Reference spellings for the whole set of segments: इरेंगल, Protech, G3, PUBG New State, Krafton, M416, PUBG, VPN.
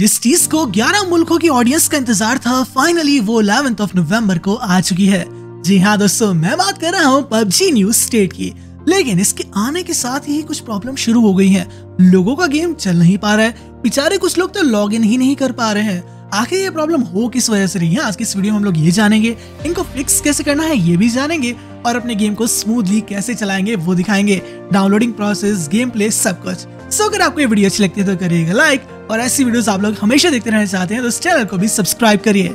जिस चीज को 11 मुल्कों की ऑडियंस का इंतजार था, फाइनली वो 11 नवंबर को आ चुकी है। जी हाँ दोस्तों, मैं बात कर रहा हूँ PUBG न्यू स्टेट की। लेकिन इसके आने के साथ ही कुछ प्रॉब्लम शुरू हो गई है। लोगों का गेम चल नहीं पा रहा है, बेचारे कुछ लोग तो लॉग इन ही नहीं कर पा रहे हैं। आखिर ये प्रॉब्लम हो किस वजह से रही है, आज की इस वीडियो में हम लोग ये जानेंगे। इनको फिक्स कैसे करना है ये भी जानेंगे और अपने गेम को स्मूथली कैसे चलाएंगे वो दिखाएंगे, डाउनलोडिंग प्रोसेस, गेम प्ले, सब कुछ। सो अगर आपको ये वीडियो अच्छी लगती है तो करिएगा लाइक, और ऐसी वीडियोस आप लोग हमेशा देखते रहना चाहते हैं तो इस चैनल को भी सब्सक्राइब करिए।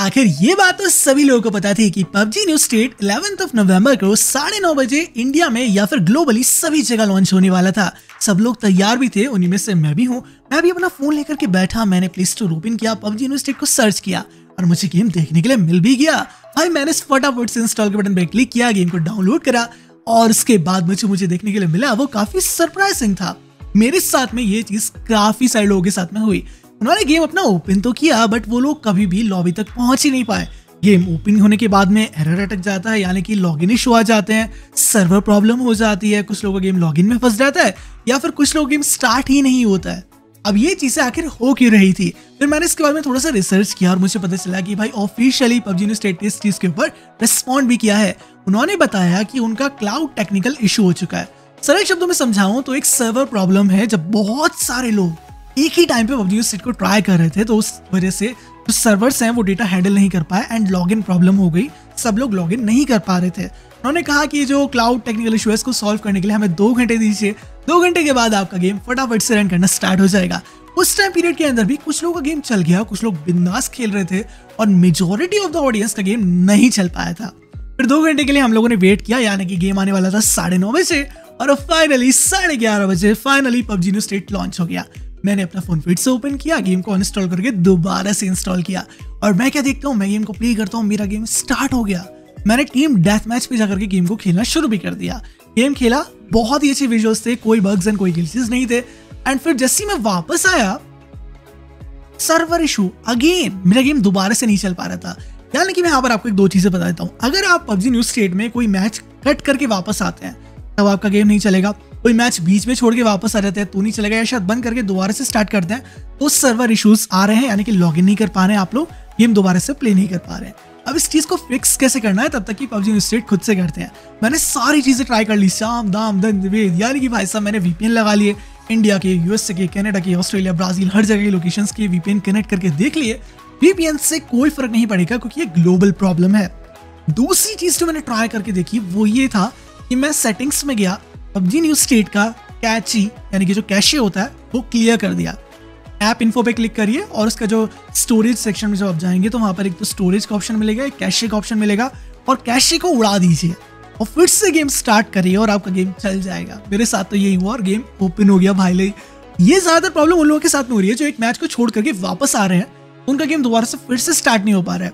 आखिर ये बात तो सभी लोगों को पता थी कि PUBG न्यू स्टेट 11 नवंबर को 9:30 बजे इंडिया में या फिर ग्लोबली सभी जगह लॉन्च होने वाला था। सब लोग तैयार भी थे, उन्हीं में से मैं भी हूँ। मैं भी अपना फोन लेकर के बैठा, मैंने प्ले स्टोर ओपन किया, PUBG न्यू स्टेट को सर्च किया और मुझे गेम देखने के लिए मिल भी गया। भाई मैंने फटाफट से इंस्टॉल के बटन पर क्लिक किया, गेम को डाउनलोड करा और उसके बाद मुझे देखने के लिए मिला। वो काफी सरप्राइजिंग था। मेरे साथ में ये चीज काफी सारे लोगों के साथ में हुई। उन्होंने गेम अपना ओपन तो किया बट वो लोग कभी भी लॉबी तक पहुंच ही नहीं पाए। गेम ओपन होने के बाद में एरर अटक जाता है, यानी कि लॉगिन इशू आ जाते हैं, सर्वर प्रॉब्लम हो जाती है, कुछ लोगों का गेम लॉगिन में फंस जाता है या फिर कुछ लोग गेम स्टार्ट ही नहीं होता है। अब ये चीजें आखिर हो क्यों रही थी, फिर मैंने इसके बारे में थोड़ा सा रिसर्च किया और मुझे पता चला कि भाई ऑफिशियली PUBG ने स्टेट इस चीज के ऊपर रिस्पॉन्ड भी किया है। उन्होंने बताया कि उनका क्लाउड टेक्निकल इशू हो चुका है। सरल शब्दों में समझाऊं तो एक सर्वर प्रॉब्लम है, जब बहुत सारे लोग एक ही टाइम पे PUBG न्यू स्टेट को ट्राई कर रहे थे तो उस वजह से जो सर्वर्स हैं वो डेटा हैंडल नहीं कर पाए एंड लॉगिन प्रॉब्लम हो गई। सब लोग लॉगिन नहीं कर पा रहे थे। उन्होंने कहा कि जो क्लाउड टेक्निकल इशू है इसको सॉल्व करने के लिए हमें 2 घंटे दीजिए, 2 घंटे के बाद आपका गेम फटाफट से रन करना स्टार्ट हो जाएगा। उस टाइम पीरियड के अंदर भी कुछ लोगों का गेम चल गया, कुछ लोग बिंदास खेल रहे थे और मेजोरिटी ऑफ द ऑडियंस का गेम नहीं चल पाया था। फिर 2 घंटे के लिए हम लोगों ने वेट किया, यानी कि गेम आने वाला था 9:30 बजे और फाइनली 11:30 बजे finally PUBG new state launch हो गया। मैंने अपना फोन फिर से ओपन किया, गेम को अनइंस्टॉल करके दोबारा से इंस्टॉल किया और मैं क्या देखता हूँ, मैं गेम को प्ले करता हूँ, मेरा गेम स्टार्ट हो गया। मैंने टीम डेथ मैच पे जाकर के गेम को खेलना शुरू भी कर दिया। गेम खेला, बहुत ही अच्छे विजुअल्स थे, कोई बग्स एंड कोई ग्लिचेस नहीं थे। एंड फिर जैसे ही मैं वापस आया, सर्वर इशू अगेन, मेरा गेम दोबारा से नहीं चल पा रहा था। यानी कि मैं यहाँ पर आपको 2 चीजें बता देता हूँ। अगर आप PUBG न्यू स्टेट में कोई मैच कट करके वापस आते हैं तब आपका गेम नहीं चलेगा, कोई मैच बीच में छोड़ के वापस आ जाते हैं तो नहीं चलेगा, या शायद बंद करके दोबारा से स्टार्ट करते हैं तो सर्वर इश्यूज आ रहे हैं, यानी कि लॉगिन नहीं कर पा रहे हैं आप लोग, गेम दोबारा से प्ले नहीं कर पा रहे हैं। अब इस चीज़ को फिक्स कैसे करना है तब तक कि PUBG न्यू स्टेट खुद से करते हैं। मैंने सारी चीज़ें ट्राई कर ली, शाम दाम दंड भेद, यानी कि भाई साहब मैंने VPN लगा लिए, इंडिया के, USA के, कनाडा के, ऑस्ट्रेलिया, ब्राज़ील, हर जगह के लोकेशन के VPN कनेक्ट करके देख लिए। VPN से कोई फर्क नहीं पड़ेगा क्योंकि ये ग्लोबल प्रॉब्लम है। दूसरी चीज़ जो मैंने ट्राई करके देखी वो ये था कि मैं सेटिंग्स में गया, PUBG न्यू स्टेट का कैची यानी कि जो कैशे होता है वो क्लियर कर दिया। ऐप इन्फो पे क्लिक करिए और उसका जो स्टोरेज सेक्शन में जब आप जाएंगे तो वहाँ पर एक तो स्टोरेज का ऑप्शन मिलेगा, एक कैशे का ऑप्शन मिलेगा, और कैशे को उड़ा दीजिए और फिर से गेम स्टार्ट करिए और आपका गेम चल जाएगा। मेरे साथ तो यही हुआ और गेम ओपन हो गया। भाई ले ये ज़्यादातर प्रॉब्लम उन लोगों के साथ में हो रही है जो एक मैच को छोड़ करके वापस आ रहे हैं, उनका गेम दोबारा से फिर से स्टार्ट नहीं हो पा रहा है।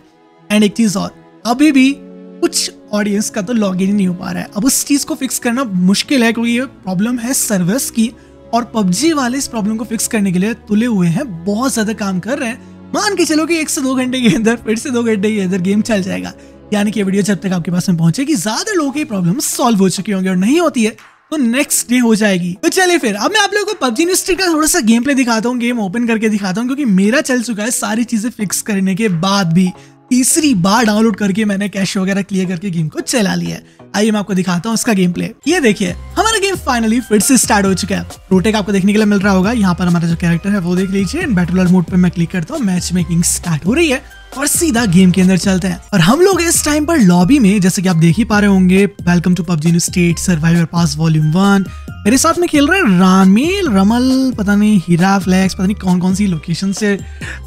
एंड एक चीज़ और, अभी भी कुछ ऑडियंस का तो लॉग इन नहीं हो पा रहा है। अब उस चीज़ को फिक्स करना मुश्किल है क्योंकि ये प्रॉब्लम है सर्विस की और PUBG वाले इस प्रॉब्लम को फिक्स करने के लिए तुले हुए हैं, बहुत ज़्यादा काम कर रहे हैं। मान के चलो कि 1 से 2 घंटे के अंदर, फिर से 2 घंटे के अंदर गेम चल जाएगा। यानी कि ये वीडियो जब तक आपके पास में पहुंचेगी ज़्यादा लोगों की प्रॉब्लम सॉल्व हो चुकी होंगी और नहीं होती है तो नेक्स्ट डे हो जाएगी। तो चलिए फिर अब मैं आप लोगों को PUBG न्यू स्टेट का थोड़ा सा गेम प्ले दिखाता हूँ, गेम ओपन करके दिखाता हूँ क्योंकि मेरा चल चुका है सारी चीज़ें फिक्स करने के बाद भी। तीसरी बार डाउनलोड करके मैंने कैश वगैरह क्लियर करके गेम को चला लिया है। आइए मैं आपको दिखाता हूँ उसका गेम प्ले। ये देखिए हमारा गेम फाइनली फिर से स्टार्ट हो चुका है। प्रोटेक आपको देखने के लिए मिल रहा होगा, यहाँ पर हमारा जो कैरेक्टर है वो देख लीजिए। बैटलर मोड पे मैं क्लिक करता हूँ, मैच मेकिंग स्टार्ट हो रही है और सीधा गेम के अंदर चलते हैं। और हम लोग इस टाइम पर लॉबी में, जैसे कि आप देख ही पा रहे होंगे, welcome to PUBG new state survivor pass volume 1। मेरे साथ में खेल रहे हैं रामील, रमल, पता नहीं हीरा, फ्लैक्स, पता नहीं कौन कौन सी लोकेशन से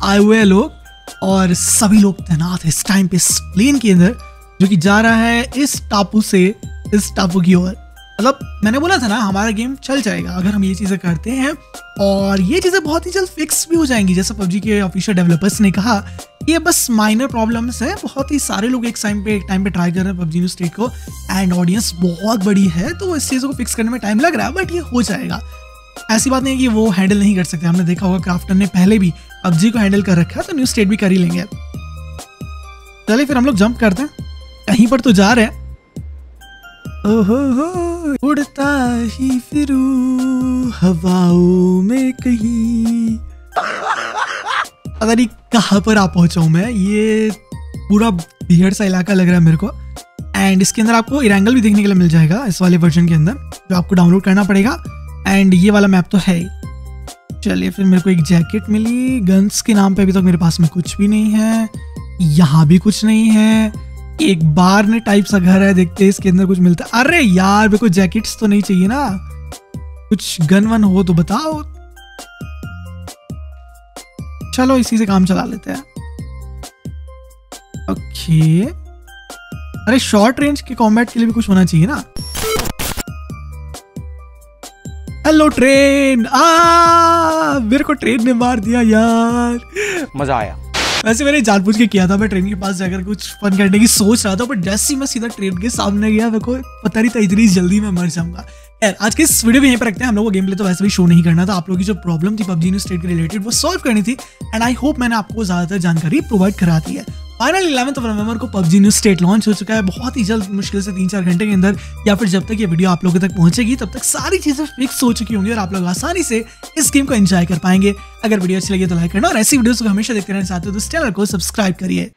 आए हुए लोग और सभी लोग तैनात है इस टाइम पे इस प्लेन के अंदर जो कि जा रहा है इस टापू से इस टापू की ओर। मतलब मैंने बोला था ना हमारा गेम चल जाएगा अगर हम ये चीज़ें करते हैं, और ये चीज़ें बहुत ही जल्द फिक्स भी हो जाएंगी। जैसे PUBG के ऑफिशियल डेवलपर्स ने कहा ये बस माइनर प्रॉब्लम्स हैं, बहुत ही सारे लोग एक टाइम पे ट्राई कर रहे हैं PUBG न्यू स्टेट को एंड ऑडियंस बहुत बड़ी है तो इस चीज़ों को फिक्स करने में टाइम लग रहा है बट ये हो जाएगा। ऐसी बात नहीं है कि वो हैंडल नहीं कर सकते, हमने देखा होगा क्राफ्टन ने पहले भी PUBG को हैंडल कर रखा है तो न्यू स्टेट भी कर ही लेंगे। चलिए फिर हम लोग जंप करते हैं, कहीं पर तो जा रहे हैं। ओहो हो, उड़ता कहीं फिरूं हवाओं में कहीं। पता नहीं कहाँ पर आ पहुँचा हूँ मैं। ये पूरा बिहार सा इलाका लग रहा है मेरे को। एंड इसके अंदर आपको इरेंगल भी देखने के लिए मिल जाएगा इस वाले वर्जन के अंदर, जो आपको डाउनलोड करना पड़ेगा। एंड ये वाला मैप तो है ही। चलिए फिर मेरे को एक जैकेट मिली। गन्स के नाम पे अभी तक मेरे पास में कुछ भी नहीं है, यहाँ भी कुछ नहीं है। एक बार ने टाइप सा घर है, देखते हैं इसके अंदर कुछ मिलता है। अरे यार मेरे को जैकेट्स तो नहीं चाहिए ना, कुछ गन वन हो तो बताओ। चलो इसी से काम चला लेते हैं। ओके अरे शॉर्ट रेंज के कॉम्बैट के लिए भी कुछ होना चाहिए ना। हेलो ट्रेन, आ मेरे को ट्रेन ने मार दिया यार। मजा आया। वैसे मैंने जानबूझ के किया था, मैं ट्रेन के पास जाकर कुछ फन करने की सोच रहा था, बट जैसे ही मैं सीधा ट्रेन के सामने गया मेरे को पता नहीं था इतनी जल्दी मैं मर जाऊंगा। यार आज के इस वीडियो में यहीं पर रखते हैं। हम लोगों को गेम प्ले तो वैसे भी शो नहीं करना था, आप लोगों की जो प्रॉब्लम थी PUBG New State के रिलेटेड वो सॉल्व करनी थी। एंड आई होप मैंने आपको ज़्यादातर जानकारी प्रोवाइड करा दी है। फाइनली 11 नवंबर को PUBG New State लॉन्च हो चुका है। बहुत ही जल्द, मुश्किल से 3-4 घंटे के अंदर, या फिर जब तक ये वीडियो आप लोगों तक पहुंचेगी तब तक सारी चीज़ें फिक्स हो चुकी होंगी और आप लोग आसानी से इस गेम को एंजॉय कर पाएंगे। अगर वीडियो अच्छी लगी तो लाइक करना और ऐसी वीडियोस को हमेशा देखते रहने, साथ ही चैनल को सब्सक्राइब करिए।